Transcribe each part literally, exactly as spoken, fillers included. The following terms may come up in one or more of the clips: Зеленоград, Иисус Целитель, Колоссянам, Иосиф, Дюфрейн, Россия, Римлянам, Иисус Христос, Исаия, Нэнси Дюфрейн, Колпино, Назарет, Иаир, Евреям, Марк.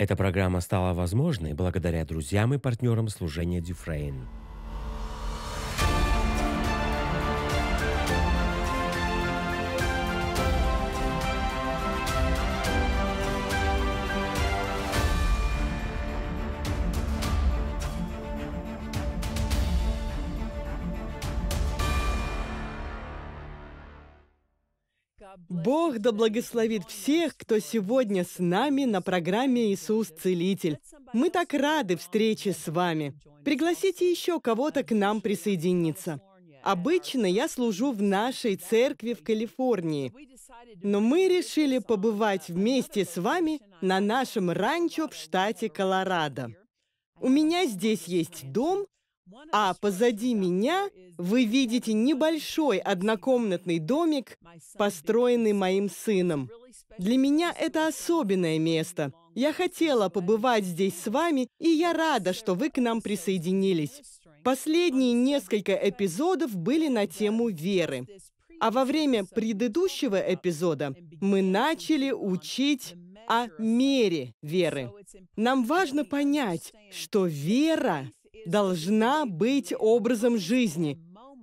Эта программа стала возможной благодаря друзьям и партнерам служения Дюфрейн. Бог да благословит всех, кто сегодня с нами на программе «Иисус Целитель». Мы так рады встрече с вами. Пригласите еще кого-то к нам присоединиться. Обычно я служу в нашей церкви в Калифорнии, но мы решили побывать вместе с вами на нашем ранчо в штате Колорадо. У меня здесь есть дом, а позади меня вы видите небольшой однокомнатный домик, построенный моим сыном. Для меня это особенное место. Я хотела побывать здесь с вами, и я рада, что вы к нам присоединились. Последние несколько эпизодов были на тему веры. А во время предыдущего эпизода мы начали учить о мере веры. Нам важно понять, что вера должна быть образом жизни.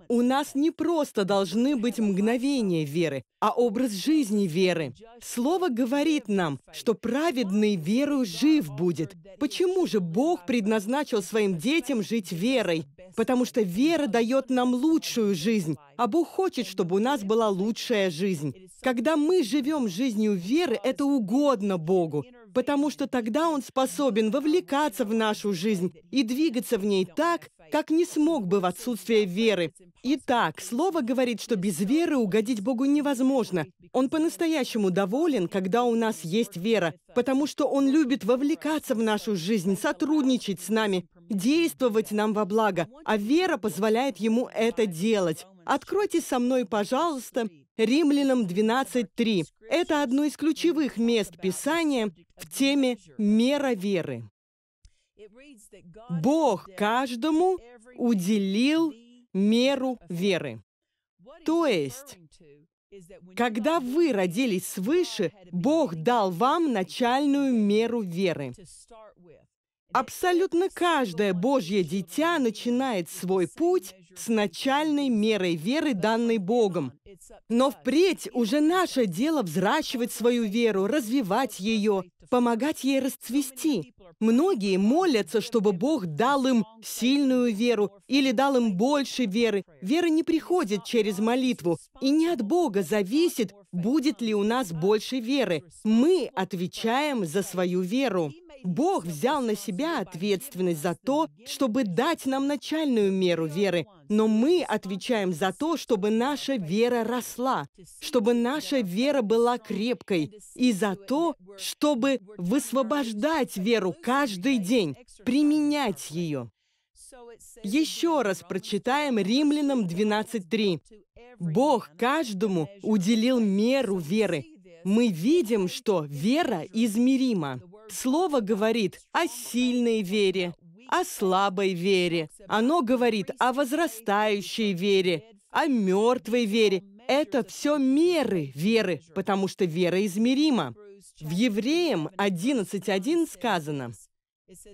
У нас не просто должны быть мгновения веры, а образ жизни веры. Слово говорит нам, что праведный верою жив будет. Почему же Бог предназначил своим детям жить верой? Потому что вера дает нам лучшую жизнь, а Бог хочет, чтобы у нас была лучшая жизнь. Когда мы живем жизнью веры, это угодно Богу, потому что тогда Он способен вовлекаться в нашу жизнь и двигаться в ней так, как не смог бы в отсутствие веры. Итак, Слово говорит, что без веры угодить Богу невозможно. Он по-настоящему доволен, когда у нас есть вера, потому что Он любит вовлекаться в нашу жизнь, сотрудничать с нами, действовать нам во благо, а вера позволяет Ему это делать. Откройте со мной, пожалуйста, Римлянам двенадцать три. Это одно из ключевых мест Писания в теме «Мера веры». Бог каждому уделил меру веры. То есть, когда вы родились свыше, Бог дал вам начальную меру веры. Абсолютно каждое Божье дитя начинает свой путь с начальной мерой веры, данной Богом. Но впредь уже наше дело взращивать свою веру, развивать ее, помогать ей расцвести. Многие молятся, чтобы Бог дал им сильную веру или дал им больше веры. Вера не приходит через молитву, и не от Бога зависит, будет ли у нас больше веры. Мы отвечаем за свою веру. Бог взял на себя ответственность за то, чтобы дать нам начальную меру веры, но мы отвечаем за то, чтобы наша вера росла, чтобы наша вера была крепкой, и за то, чтобы высвобождать веру каждый день, применять ее. Еще раз прочитаем Римлянам двенадцать три. «Бог каждому уделил меру веры». Мы видим, что вера измерима. Слово говорит о сильной вере, о слабой вере. Оно говорит о возрастающей вере, о мертвой вере. Это все меры веры, потому что вера измерима. В Евреям одиннадцать один сказано: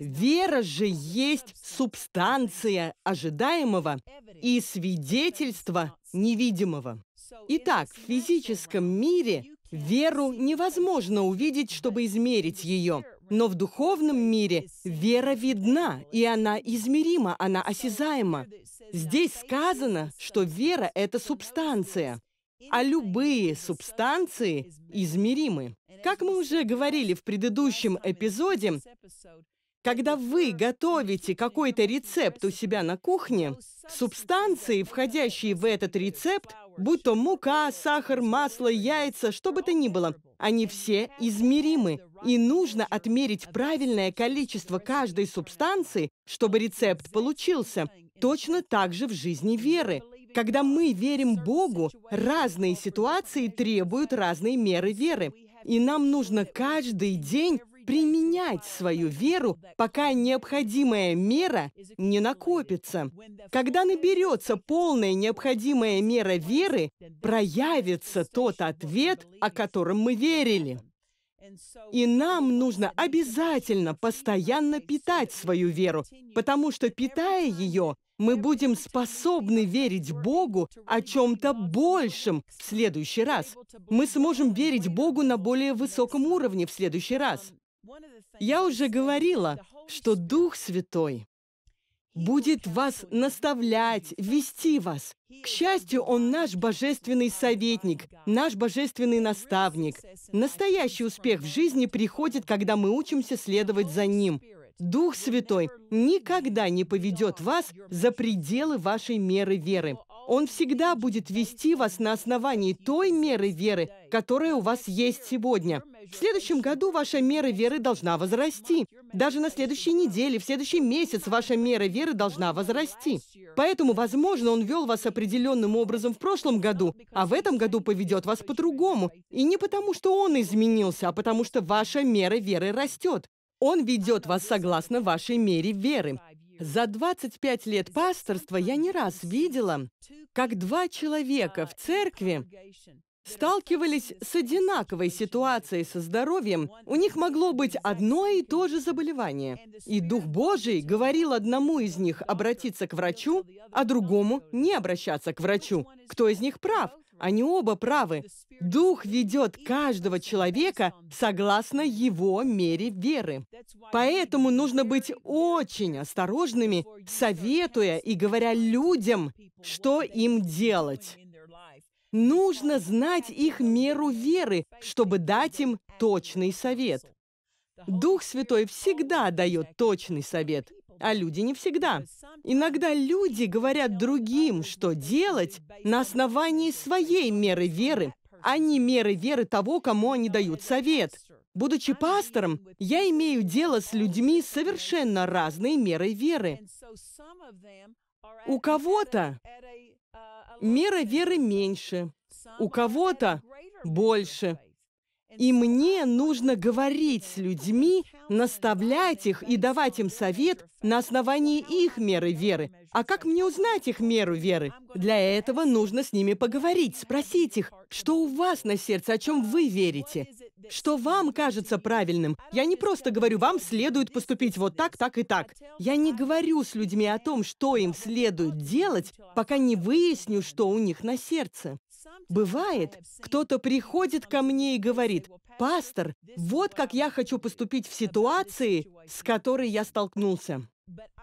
«Вера же есть субстанция ожидаемого и свидетельство невидимого». Итак, в физическом мире веру невозможно увидеть, чтобы измерить ее. Но в духовном мире вера видна, и она измерима, она осязаема. Здесь сказано, что вера — это субстанция, а любые субстанции измеримы. Как мы уже говорили в предыдущем эпизоде, когда вы готовите какой-то рецепт у себя на кухне, субстанции, входящие в этот рецепт, будь то мука, сахар, масло, яйца, что бы то ни было, они все измеримы. И нужно отмерить правильное количество каждой субстанции, чтобы рецепт получился. Точно так же в жизни веры. Когда мы верим Богу, разные ситуации требуют разной меры веры. И нам нужно каждый день применять свою веру, пока необходимая мера не накопится. Когда наберется полная необходимая мера веры, проявится тот ответ, о котором мы верили. И нам нужно обязательно постоянно питать свою веру, потому что, питая ее, мы будем способны верить Богу о чем-то большем в следующий раз. Мы сможем верить Богу на более высоком уровне в следующий раз. Я уже говорила, что Дух Святой будет вас наставлять, вести вас. К счастью, Он наш божественный советник, наш божественный наставник. Настоящий успех в жизни приходит, когда мы учимся следовать за Ним. Дух Святой никогда не поведет вас за пределы вашей меры веры. Он всегда будет вести вас на основании той меры веры, которая у вас есть сегодня. В следующем году ваша мера веры должна возрасти. Даже на следующей неделе, в следующий месяц ваша мера веры должна возрасти. Поэтому, возможно, Он вел вас определенным образом в прошлом году, а в этом году поведет вас по-другому. И не потому, что Он изменился, а потому, что ваша мера веры растет. Он ведет вас согласно вашей мере веры. За двадцать пять лет пасторства я не раз видела, как два человека в церкви сталкивались с одинаковой ситуацией со здоровьем. У них могло быть одно и то же заболевание. И Дух Божий говорил одному из них обратиться к врачу, а другому не обращаться к врачу. Кто из них прав? Они оба правы. Дух ведет каждого человека согласно его мере веры. Поэтому нужно быть очень осторожными, советуя и говоря людям, что им делать. Нужно знать их меру веры, чтобы дать им точный совет. Дух Святой всегда дает точный совет, а люди не всегда. Иногда люди говорят другим, что делать, на основании своей меры веры, а не меры веры того, кому они дают совет. Будучи пастором, я имею дело с людьми с совершенно разной мерой веры. У кого-то мера веры меньше, у кого-то больше. И мне нужно говорить с людьми, наставлять их и давать им совет на основании их меры веры. А как мне узнать их меру веры? Для этого нужно с ними поговорить, спросить их, что у вас на сердце, о чем вы верите, что вам кажется правильным. Я не просто говорю, вам следует поступить вот так, так и так. Я не говорю с людьми о том, что им следует делать, пока не выясню, что у них на сердце. Бывает, кто-то приходит ко мне и говорит, «Пастор, вот как я хочу поступить в ситуации, с которой я столкнулся».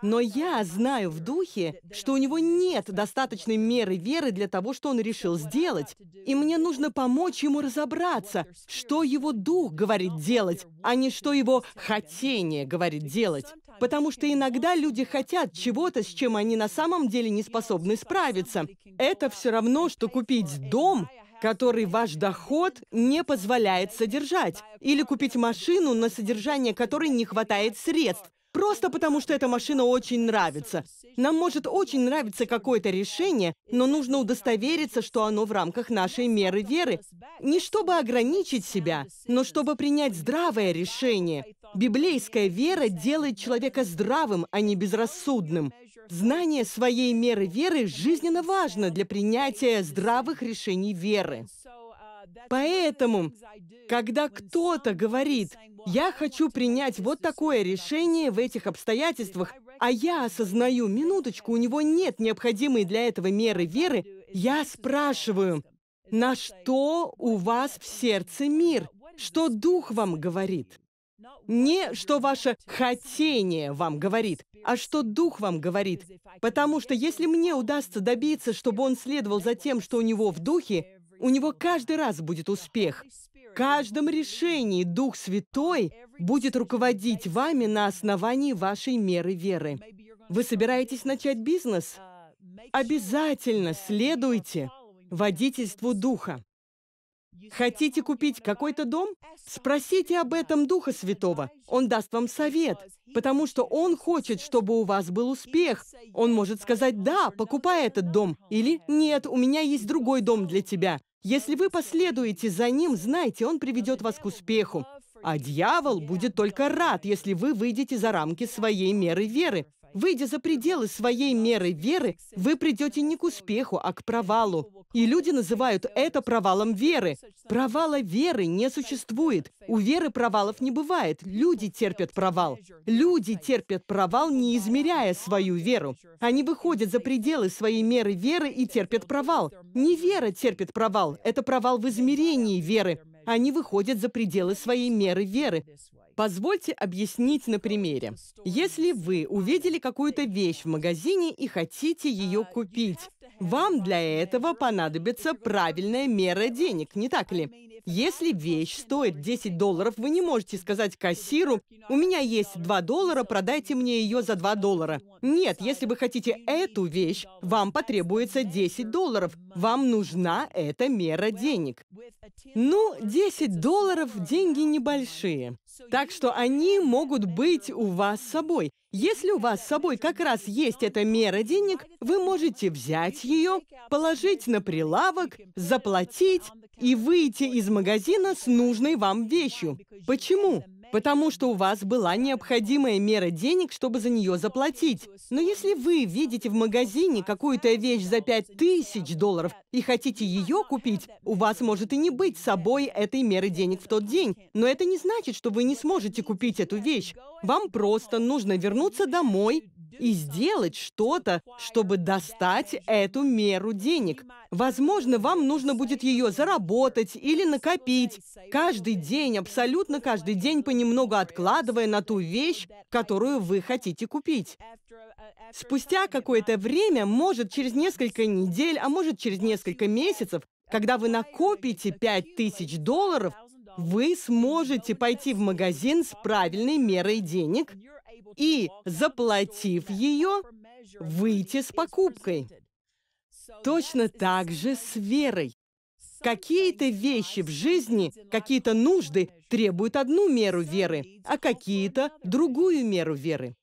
Но я знаю в духе, что у него нет достаточной меры веры для того, что он решил сделать, и мне нужно помочь ему разобраться, что его дух говорит делать, а не что его хотение говорит делать. Потому что иногда люди хотят чего-то, с чем они на самом деле не способны справиться. Это все равно, что купить дом, который ваш доход не позволяет содержать, или купить машину, на содержание которой не хватает средств. Просто потому, что эта машина очень нравится. Нам может очень нравиться какое-то решение, но нужно удостовериться, что оно в рамках нашей меры веры. Не чтобы ограничить себя, но чтобы принять здравое решение. Библейская вера делает человека здравым, а не безрассудным. Знание своей меры веры жизненно важно для принятия здравых решений веры. Поэтому, когда кто-то говорит, «Я хочу принять вот такое решение в этих обстоятельствах», а я осознаю, минуточку, у него нет необходимой для этого меры веры, я спрашиваю, «На что у вас в сердце мир? Что Дух вам говорит?» Не, что ваше хотение вам говорит, а что Дух вам говорит. Потому что если мне удастся добиться, чтобы он следовал за тем, что у него в Духе, у него каждый раз будет успех. В каждом решении Дух Святой будет руководить вами на основании вашей меры веры. Вы собираетесь начать бизнес? Обязательно следуйте водительству Духа. Хотите купить какой-то дом? Спросите об этом Духа Святого. Он даст вам совет, потому что Он хочет, чтобы у вас был успех. Он может сказать «Да, покупай этот дом» или «Нет, у меня есть другой дом для тебя». Если вы последуете за Ним, знайте, Он приведет вас к успеху. А дьявол будет только рад, если вы выйдете за рамки своей меры веры. Выйдя за пределы своей меры веры, вы придете не к успеху, а к провалу. И люди называют это провалом веры. Провала веры не существует. У веры провалов не бывает. Люди терпят провал. Люди терпят провал, не измеряя свою веру. Они выходят за пределы своей меры веры и терпят провал. Не вера терпит провал. Это провал в измерении веры. Они выходят за пределы своей меры веры. Позвольте объяснить на примере. Если вы увидели какую-то вещь в магазине и хотите ее купить, вам для этого понадобится правильная мера денег, не так ли? Если вещь стоит десять долларов, вы не можете сказать кассиру: «У меня есть два доллара, продайте мне ее за два доллара». Нет, если вы хотите эту вещь, вам потребуется десять долларов. Вам нужна эта мера денег. Ну, десять долларов – деньги небольшие. Так что они могут быть у вас с собой. Если у вас с собой как раз есть эта мера денег, вы можете взять ее, положить на прилавок, заплатить и выйти из магазина с нужной вам вещью. Почему? Потому что у вас была необходимая мера денег, чтобы за нее заплатить. Но если вы видите в магазине какую-то вещь за пять тысяч долларов и хотите ее купить, у вас может и не быть с собой этой меры денег в тот день. Но это не значит, что вы не сможете купить эту вещь. Вам просто нужно вернуться домой и сделать что-то, чтобы достать эту меру денег. Возможно, вам нужно будет ее заработать или накопить. Каждый день, абсолютно каждый день, понемногу откладывая на ту вещь, которую вы хотите купить. Спустя какое-то время, может, через несколько недель, а может, через несколько месяцев, когда вы накопите пять тысяч долларов, вы сможете пойти в магазин с правильной мерой денег и, заплатив ее, выйти с покупкой. Точно так же с верой. Какие-то вещи в жизни, какие-то нужды требуют одну меру веры, а какие-то – другую меру веры.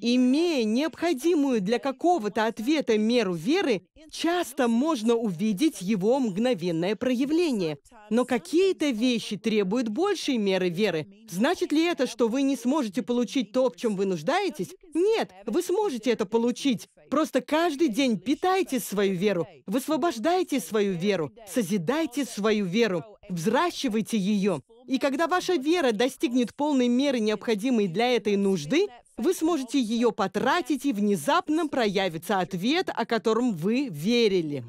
Имея необходимую для какого-то ответа меру веры, часто можно увидеть его мгновенное проявление. Но какие-то вещи требуют большей меры веры. Значит ли это, что вы не сможете получить то, в чем вы нуждаетесь? Нет, вы сможете это получить. Просто каждый день питайте свою веру, высвобождайте свою веру, созидайте свою веру, взращивайте ее. И когда ваша вера достигнет полной меры, необходимой для этой нужды, вы сможете ее потратить, и внезапно проявится ответ, о котором вы верили.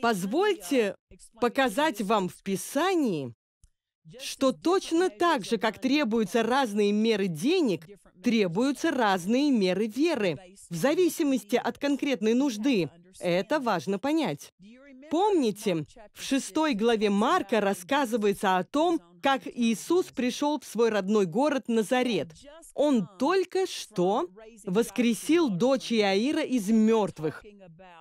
Позвольте показать вам в Писании, что точно так же, как требуются разные меры денег, требуются разные меры веры, в зависимости от конкретной нужды. Это важно понять. Помните, в шестой главе Марка рассказывается о том, как Иисус пришел в свой родной город Назарет. Он только что воскресил дочь Иаира из мертвых.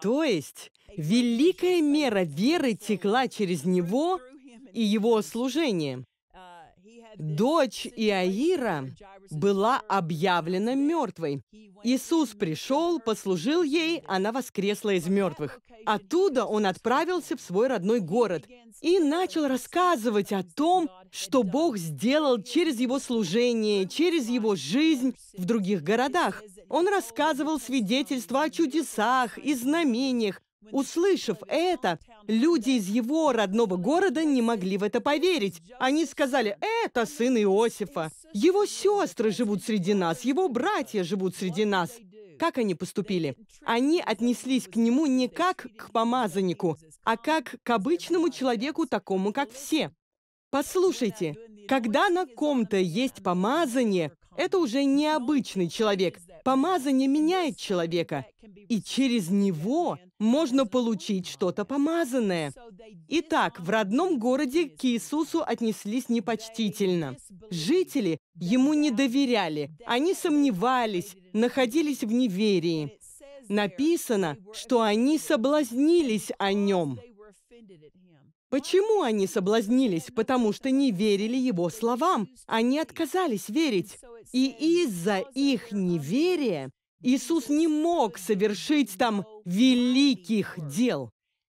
То есть, великая мера веры текла через него и его служение. Дочь Иаира была объявлена мертвой. Иисус пришел, послужил ей, она воскресла из мертвых. Оттуда он отправился в свой родной город и начал рассказывать о том, что Бог сделал через его служение, через его жизнь в других городах. Он рассказывал свидетельства о чудесах и знамениях. Услышав это, люди из его родного города не могли в это поверить. Они сказали: «Это сын Иосифа. Его сестры живут среди нас, его братья живут среди нас». Как они поступили? Они отнеслись к нему не как к помазаннику, а как к обычному человеку, такому, как все. Послушайте, когда на ком-то есть помазание, это уже необычный человек. Помазание меняет человека, и через него можно получить что-то помазанное. Итак, в родном городе к Иисусу отнеслись непочтительно. Жители ему не доверяли, они сомневались, находились в неверии. Написано, что они соблазнились о нем. Почему они соблазнились? Потому что не верили его словам. Они отказались верить. И из-за их неверия Иисус не мог совершить там великих дел.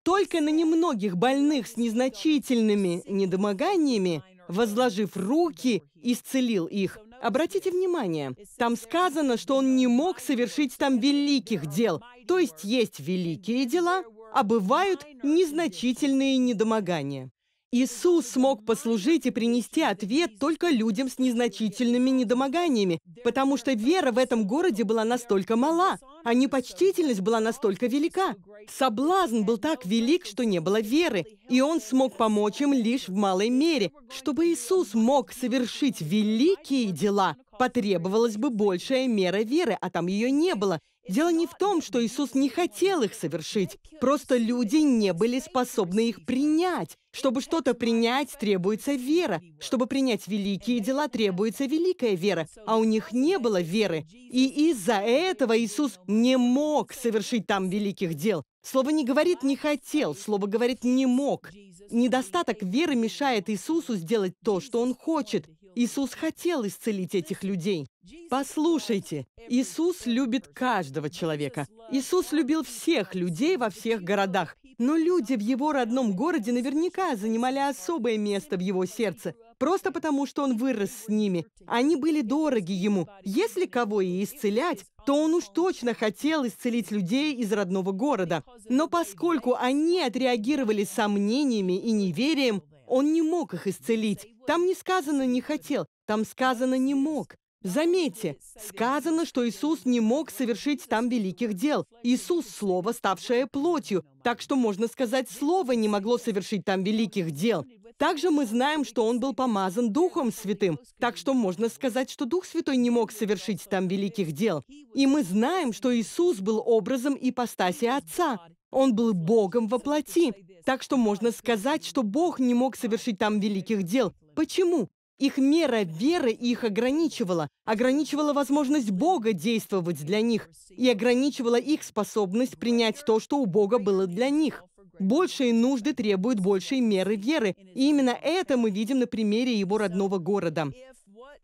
Только на немногих больных с незначительными недомоганиями, возложив руки, исцелил их. Обратите внимание, там сказано, что он не мог совершить там великих дел. То есть есть великие дела, а бывают незначительные недомогания. Иисус смог послужить и принести ответ только людям с незначительными недомоганиями, потому что вера в этом городе была настолько мала, а непочтительность была настолько велика. Соблазн был так велик, что не было веры, и он смог помочь им лишь в малой мере. Чтобы Иисус мог совершить великие дела, потребовалась бы большая мера веры, а там ее не было. Дело не в том, что Иисус не хотел их совершить, просто люди не были способны их принять. Чтобы что-то принять, требуется вера. Чтобы принять великие дела, требуется великая вера, а у них не было веры. И из-за этого Иисус не мог совершить там великих дел. Слово не говорит «не хотел», слово говорит «не мог». Недостаток веры мешает Иисусу сделать то, что Он хочет. Иисус хотел исцелить этих людей. Послушайте, Иисус любит каждого человека. Иисус любил всех людей во всех городах. Но люди в Его родном городе наверняка занимали особое место в Его сердце, просто потому, что Он вырос с ними. Они были дороги Ему. Если кого и исцелять, то Он уж точно хотел исцелить людей из родного города. Но поскольку они отреагировали сомнениями и неверием, Он не мог их исцелить. Там не сказано «не хотел», там сказано «не мог». Заметьте, сказано, что Иисус не мог совершить там великих дел. Иисус – Слово, ставшее плотью. Так что можно сказать, Слово не могло совершить там великих дел. Также мы знаем, что Он был помазан Духом Святым. Так что можно сказать, что Дух Святой не мог совершить там великих дел. И мы знаем, что Иисус был образом ипостаси Отца. Он был Богом во плоти. Так что можно сказать, что Бог не мог совершить там великих дел. Почему? Их мера веры их ограничивала, ограничивала возможность Бога действовать для них и ограничивала их способность принять то, что у Бога было для них. Большие нужды требуют большей меры веры, и именно это мы видим на примере его родного города.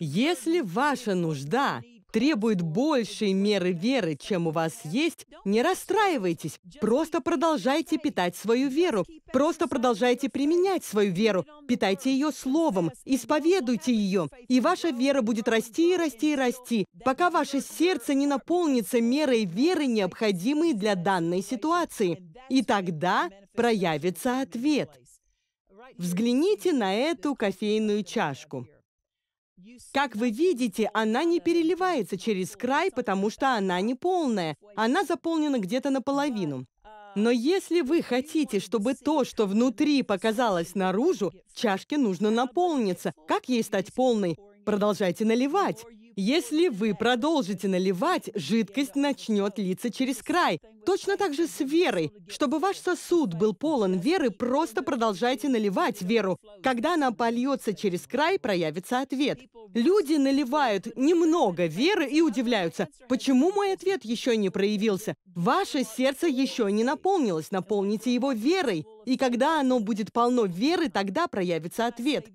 Если ваша нужда требует большей меры веры, чем у вас есть, не расстраивайтесь. Просто продолжайте питать свою веру. Просто продолжайте применять свою веру. Питайте ее словом. Исповедуйте ее. И ваша вера будет расти и расти и расти, пока ваше сердце не наполнится мерой веры, необходимой для данной ситуации. И тогда проявится ответ. Взгляните на эту кофейную чашку. Как вы видите, она не переливается через край, потому что она не полная. Она заполнена где-то наполовину. Но если вы хотите, чтобы то, что внутри, показалось наружу, чашке нужно наполниться. Как ей стать полной? Продолжайте наливать. Если вы продолжите наливать, жидкость начнет литься через край. Точно так же с верой. Чтобы ваш сосуд был полон веры, просто продолжайте наливать веру. Когда она польется через край, проявится ответ. Люди наливают немного веры и удивляются, почему мой ответ еще не проявился? Ваше сердце еще не наполнилось, наполните его верой. И когда оно будет полно веры, тогда проявится ответ.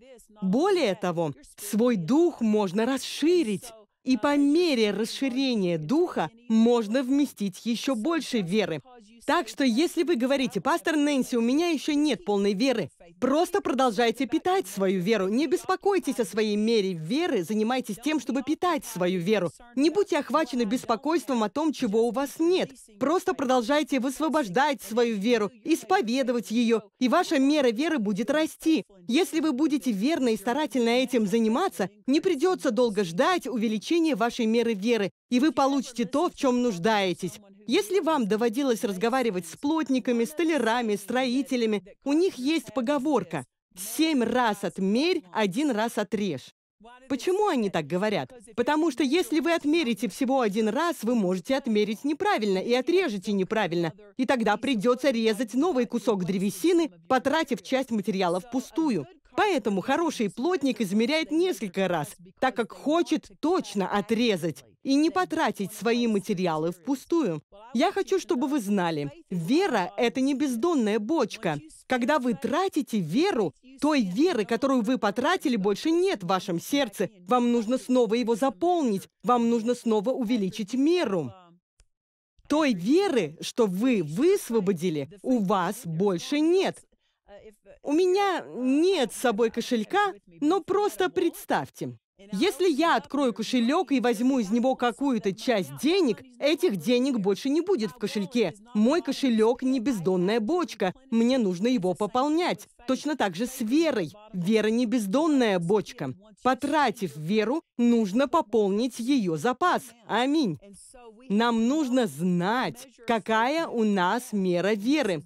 Более того, свой дух можно расширить. И по мере расширения духа можно вместить еще больше веры. Так что, если вы говорите, «Пастор Нэнси, у меня еще нет полной веры», просто продолжайте питать свою веру. Не беспокойтесь о своей мере веры, занимайтесь тем, чтобы питать свою веру. Не будьте охвачены беспокойством о том, чего у вас нет. Просто продолжайте высвобождать свою веру, исповедовать ее, и ваша мера веры будет расти. Если вы будете верно и старательно этим заниматься, не придется долго ждать увеличения вашей меры веры, и вы получите то, в чем нуждаетесь. Если вам доводилось разговаривать с плотниками, столярами, строителями, у них есть поговорка «семь раз отмерь, один раз отрежь». Почему они так говорят? Потому что если вы отмерите всего один раз, вы можете отмерить неправильно и отрежете неправильно, и тогда придется резать новый кусок древесины, потратив часть материала впустую. Поэтому хороший плотник измеряет несколько раз, так как хочет точно отрезать и не потратить свои материалы впустую. Я хочу, чтобы вы знали, вера – это не бездонная бочка. Когда вы тратите веру, той веры, которую вы потратили, больше нет в вашем сердце. Вам нужно снова его заполнить, вам нужно снова увеличить меру. Той веры, что вы высвободили, у вас больше нет. У меня нет с собой кошелька, но просто представьте, Если я открою кошелек и возьму из него какую-то часть денег, этих денег больше не будет в кошельке. Мой кошелек не бездонная бочка, мне нужно его пополнять. Точно так же с верой. Вера не бездонная бочка. Потратив веру, нужно пополнить ее запас. Аминь. Нам нужно знать, какая у нас мера веры.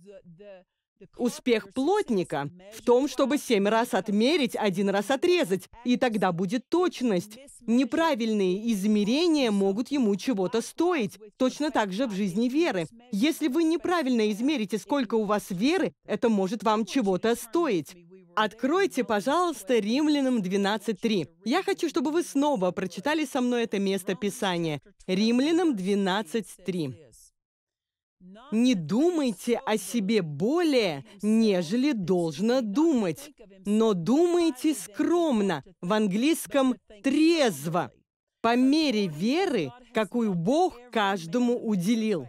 Успех плотника в том, чтобы семь раз отмерить, один раз отрезать, и тогда будет точность. Неправильные измерения могут ему чего-то стоить. Точно так же в жизни веры. Если вы неправильно измерите, сколько у вас веры, это может вам чего-то стоить. Откройте, пожалуйста, Римлянам двенадцать три. Я хочу, чтобы вы снова прочитали со мной это место Писания. Римлянам двенадцать три. «Не думайте о себе более, нежели должно думать, но думайте скромно», в английском «трезво», по мере веры, какую Бог каждому уделил.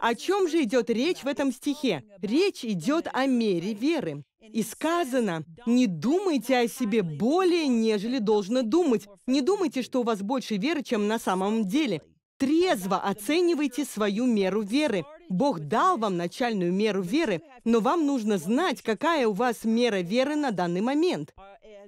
О чем же идет речь в этом стихе? Речь идет о мере веры. И сказано, не думайте о себе более, нежели должно думать. Не думайте, что у вас больше веры, чем на самом деле. Трезво оценивайте свою меру веры. Бог дал вам начальную меру веры, но вам нужно знать, какая у вас мера веры на данный момент.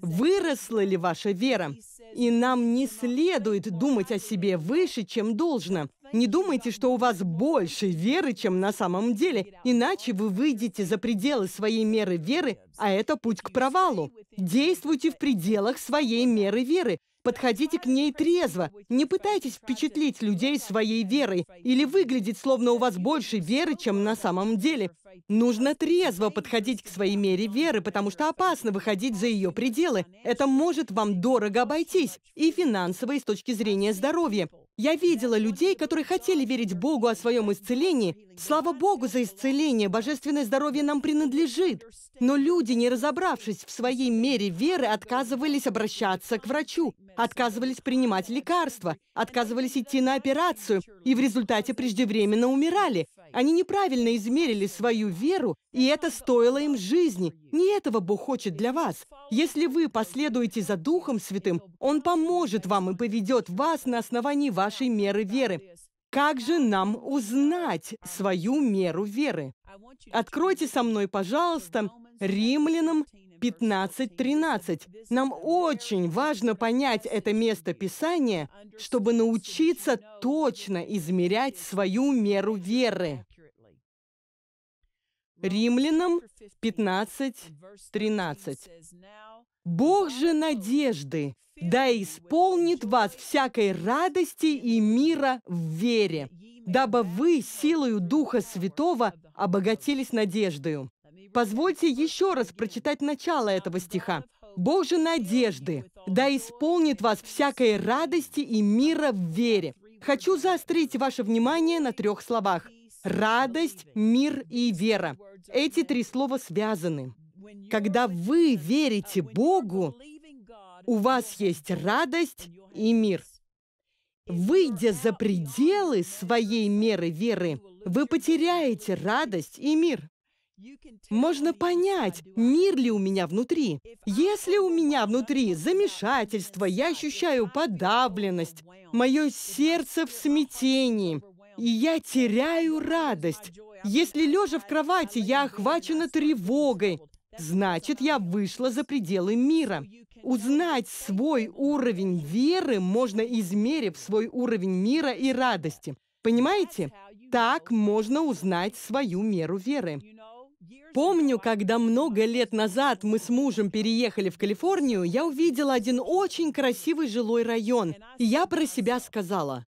Выросла ли ваша вера? И нам не следует думать о себе выше, чем должно. Не думайте, что у вас больше веры, чем на самом деле, иначе вы выйдете за пределы своей меры веры, а это путь к провалу. Действуйте в пределах своей меры веры. Подходите к ней трезво. Не пытайтесь впечатлить людей своей верой или выглядеть, словно у вас больше веры, чем на самом деле. Нужно трезво подходить к своей мере веры, потому что опасно выходить за ее пределы. Это может вам дорого обойтись, и финансово, и с точки зрения здоровья. Я видела людей, которые хотели верить Богу о своем исцелении. Слава Богу за исцеление, божественное здоровье нам принадлежит. Но люди, не разобравшись в своей мере веры, отказывались обращаться к врачу, отказывались принимать лекарства, отказывались идти на операцию и в результате преждевременно умирали. Они неправильно измерили свою веру, и это стоило им жизни. Не этого Бог хочет для вас. Если вы последуете за Духом Святым, Он поможет вам и поведет вас на основании вашей меры веры. Как же нам узнать свою меру веры? Откройте со мной, пожалуйста, Римлянам пятнадцать тринадцать. Нам очень важно понять это место Писания, чтобы научиться точно измерять свою меру веры. Римлянам пятнадцать тринадцать. «Бог же надежды, да исполнит вас всякой радости и мира в вере, дабы вы силою Духа Святого обогатились надеждою». Позвольте еще раз прочитать начало этого стиха. «Бог же надежды, да исполнит вас всякой радости и мира в вере». Хочу заострить ваше внимание на трех словах. Радость, мир и вера. Эти три слова связаны. Когда вы верите Богу, у вас есть радость и мир. Выйдя за пределы своей меры веры, вы потеряете радость и мир. Можно понять, мир ли у меня внутри. Если у меня внутри замешательство, я ощущаю подавленность, мое сердце в смятении, и я теряю радость. Если, лежа в кровати, я охвачена тревогой, значит, я вышла за пределы мира. Узнать свой уровень веры можно, измерив свой уровень мира и радости. Понимаете? Так можно узнать свою меру веры. Помню, когда много лет назад мы с мужем переехали в Калифорнию, я увидела один очень красивый жилой район, и я про себя сказала: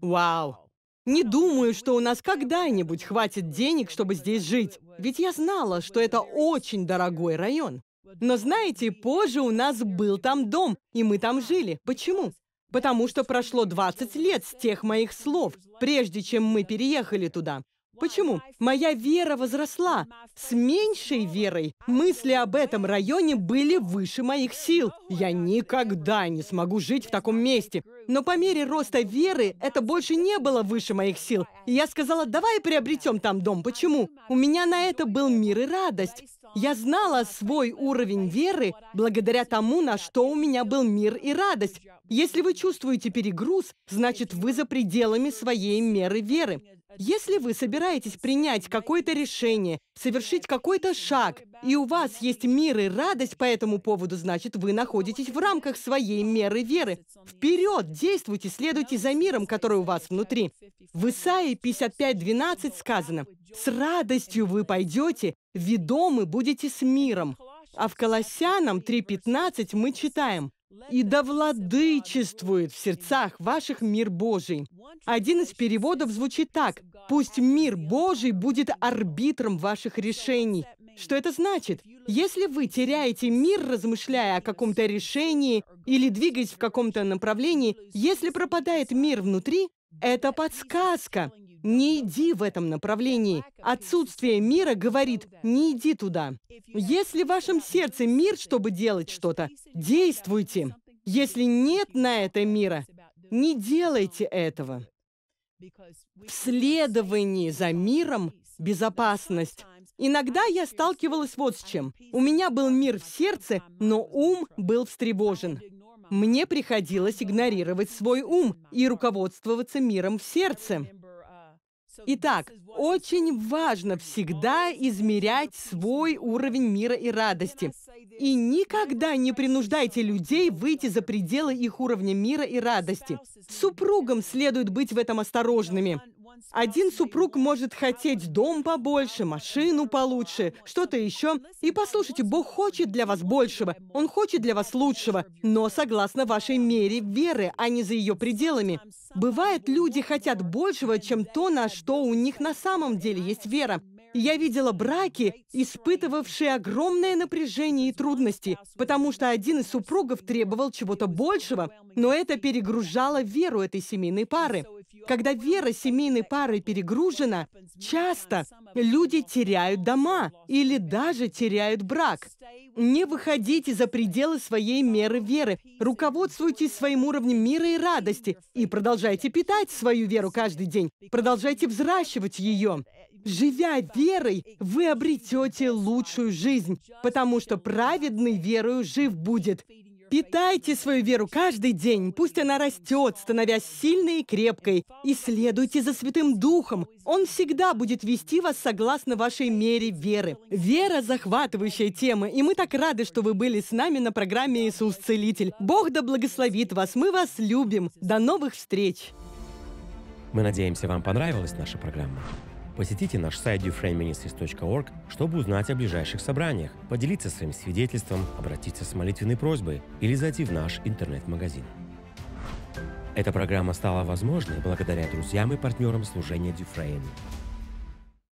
«Вау! Не думаю, что у нас когда-нибудь хватит денег, чтобы здесь жить». Ведь я знала, что это очень дорогой район. Но знаете, позже у нас был там дом, и мы там жили. Почему? Потому что прошло двадцать лет с тех моих слов, прежде чем мы переехали туда. Почему? Моя вера возросла. С меньшей верой мысли об этом районе были выше моих сил. Я никогда не смогу жить в таком месте. Но по мере роста веры это больше не было выше моих сил. И я сказала: давай приобретем там дом. Почему? У меня на это был мир и радость. Я знала свой уровень веры благодаря тому, на что у меня был мир и радость. Если вы чувствуете перегруз, значит, вы за пределами своей меры веры. Если вы собираетесь принять какое-то решение, совершить какой-то шаг, и у вас есть мир и радость по этому поводу, значит, вы находитесь в рамках своей меры веры. Вперед, действуйте, следуйте за миром, который у вас внутри. В Исаии пятьдесят пять, двенадцать сказано: «С радостью вы пойдете, ведомы будете с миром». А в Колоссянам три, пятнадцать мы читаем: «И да владычествует в сердцах ваших мир Божий». Один из переводов звучит так: «Пусть мир Божий будет арбитром ваших решений». Что это значит? Если вы теряете мир, размышляя о каком-то решении или двигаясь в каком-то направлении, если пропадает мир внутри, это подсказка. Не иди в этом направлении. Отсутствие мира говорит: не иди туда. Если в вашем сердце мир, чтобы делать что-то, действуйте. Если нет на это мира, не делайте этого. В следовании за миром безопасность. Иногда я сталкивалась вот с чем. У меня был мир в сердце, но ум был встревожен. Мне приходилось игнорировать свой ум и руководствоваться миром в сердце. Итак, очень важно всегда измерять свой уровень мира и радости. И никогда не принуждайте людей выйти за пределы их уровня мира и радости. Супругам следует быть в этом осторожными. Один супруг может хотеть дом побольше, машину получше, что-то еще. И послушайте, Бог хочет для вас большего, Он хочет для вас лучшего, но согласно вашей мере веры, а не за ее пределами. Бывает, люди хотят большего, чем то, на что у них на самом деле есть вера. Я видела браки, испытывавшие огромное напряжение и трудности, потому что один из супругов требовал чего-то большего, но это перегружало веру этой семейной пары. Когда вера семейной пары перегружена, часто люди теряют дома или даже теряют брак. Не выходите за пределы своей меры веры. Руководствуйтесь своим уровнем мира и радости и продолжайте питать свою веру каждый день. Продолжайте взращивать ее. Живя верой, вы обретете лучшую жизнь, потому что праведный верою жив будет. Питайте свою веру каждый день, пусть она растет, становясь сильной и крепкой. И следуйте за Святым Духом. Он всегда будет вести вас согласно вашей мере веры. Вера – захватывающая тема, и мы так рады, что вы были с нами на программе «Иисус Целитель». Бог да благословит вас, мы вас любим. До новых встреч! Мы надеемся, вам понравилась наша программа. Посетите наш сайт дюфрейн министрис точка орг, чтобы узнать о ближайших собраниях, поделиться своим свидетельством, обратиться с молитвенной просьбой или зайти в наш интернет-магазин. Эта программа стала возможной благодаря друзьям и партнерам служения Дюфрейн.